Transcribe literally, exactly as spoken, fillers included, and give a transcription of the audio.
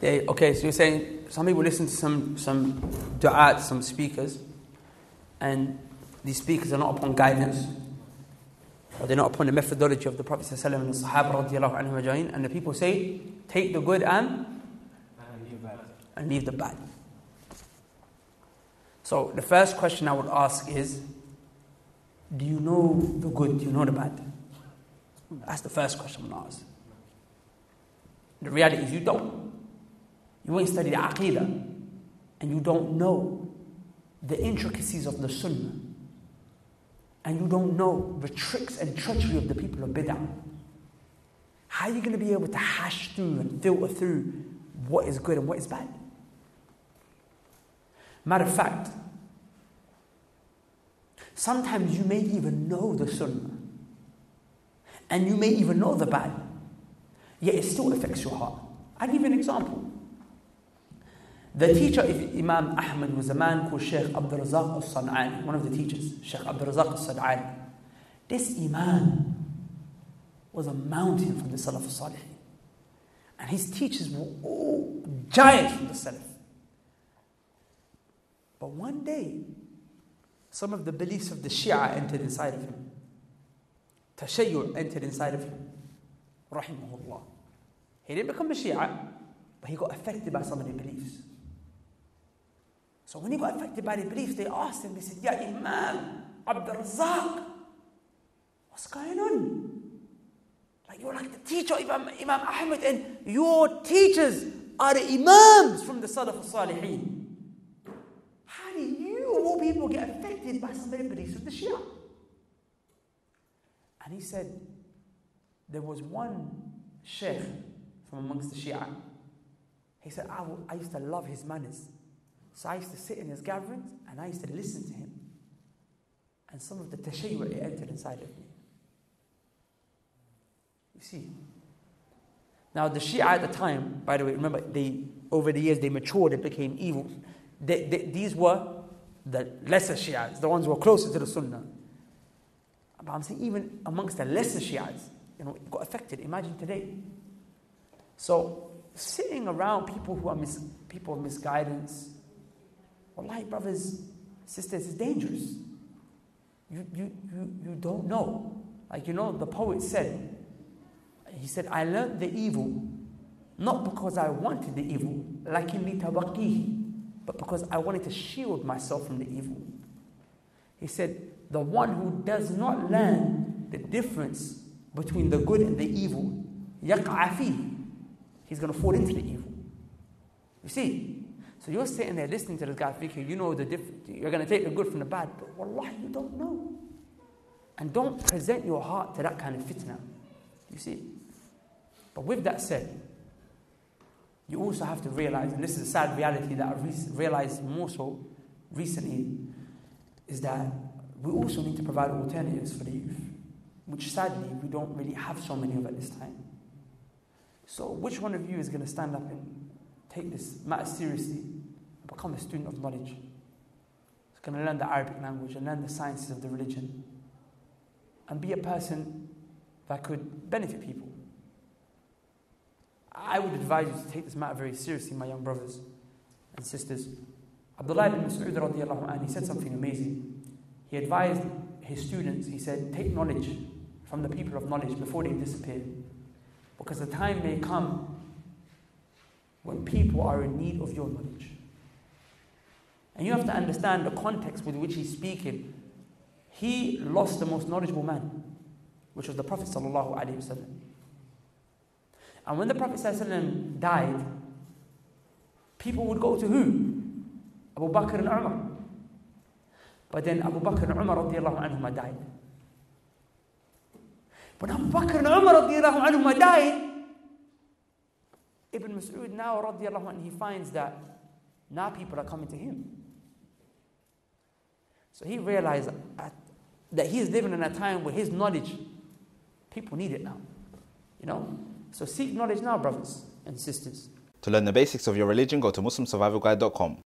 They, okay, so you're saying some people listen to some some du'at, some speakers, and these speakers are not upon guidance, or they're not upon the methodology of the Prophet ﷺ and the Sahaba radiallahu anhum ajma'in, and the people say, take the good and and leave the bad. So the first question I would ask is, do you know the good? Do you know the bad? That's the first question I'm going to ask. The reality is you don't. You won't study the Aqeedah and you don't know the intricacies of the Sunnah, and you don't know the tricks and treachery of the people of Bid'ah. How are you going to be able to hash through and filter through what is good and what is bad? Matter of fact, sometimes you may even know the Sunnah and you may even know the bad, yet it still affects your heart. I'll give you an example. The teacher of Imam Ahmad was a man called Sheikh Abdurrazaq al San'ani, one of the teachers, Sheikh Abdurrazaq al San'ani. This Imam was a mountain from the Salaf al Salehi, and his teachers were all giants from the Salaf. But one day, some of the beliefs of the Shia entered inside of him. Tashayu' entered inside of him. Rahimahullah. He didn't become a Shia, but he got affected by some of their beliefs. So when he got affected by their beliefs, they asked him, they said, Ya Imam, Abdurrazaq, what's going on? Like, you're like the teacher, Imam, Imam Ahmed, and your teachers are the Imams from the Salaf al Salihin. How do you, of all people, get affected by some of the beliefs of the Shia? And he said, there was one sheikh from amongst the Shia. He said, I, will, I used to love his manners. So I used to sit in his gatherings and I used to listen to him. And some of the tashayu' entered inside of me. You see. Now the Shia at the time, by the way, remember, they over the years they matured, they became evil. They, they, these were the lesser Shi'as, the ones who were closer to the Sunnah. But I'm saying even amongst the lesser Shi'as, you know, it got affected. Imagine today. So sitting around people who are mis- people of misguidance, wallahi, brothers, sisters, is dangerous. You, you, you, you don't know. Like, you know, the poet said, he said, I learned the evil not because I wanted the evil, لَكِنِّي تَوَقِّيهِ, but because I wanted to shield myself from the evil. He said, the one who does not learn the difference between the good and the evil, يَقْعَ فِيهِ, he's going to fall into the evil. You see? So you're sitting there listening to this guy thinking, you know the difference, you're going to take the good from the bad, but wallahi, you don't know. And don't present your heart to that kind of fitna. You see? But with that said, you also have to realize, and this is a sad reality that I've realized more so recently, is that we also need to provide alternatives for the youth, which sadly we don't really have so many of at this time. So which one of you is going to stand up and take this matter seriously and become a student of knowledge? Is going to learn the Arabic language and learn the sciences of the religion and be a person that could benefit people? I would advise you to take this matter very seriously, my young brothers and sisters. Abdullah ibn Mas'ud radiallahu anhu, he said something amazing. He advised his students, he said, take knowledge from the people of knowledge before they disappear. Because the time may come when people are in need of your knowledge. And you have to understand the context with which he's speaking. He lost the most knowledgeable man, which was the Prophet sallallahu alaihi wasallam. And when the Prophet ﷺ died, people would go to who? Abu Bakr and Umar. But then Abu Bakr and Umar radiallahu anhuma died. When Abu Bakr and Umar radiallahu anhuma died, Ibn Mas'ud now radiallahu anhu, he finds that now people are coming to him. So he realized that he is living in a time where his knowledge, people need it now. You know? So seek knowledge now, brothers and sisters. To learn the basics of your religion, go to muslim survival guide dot com.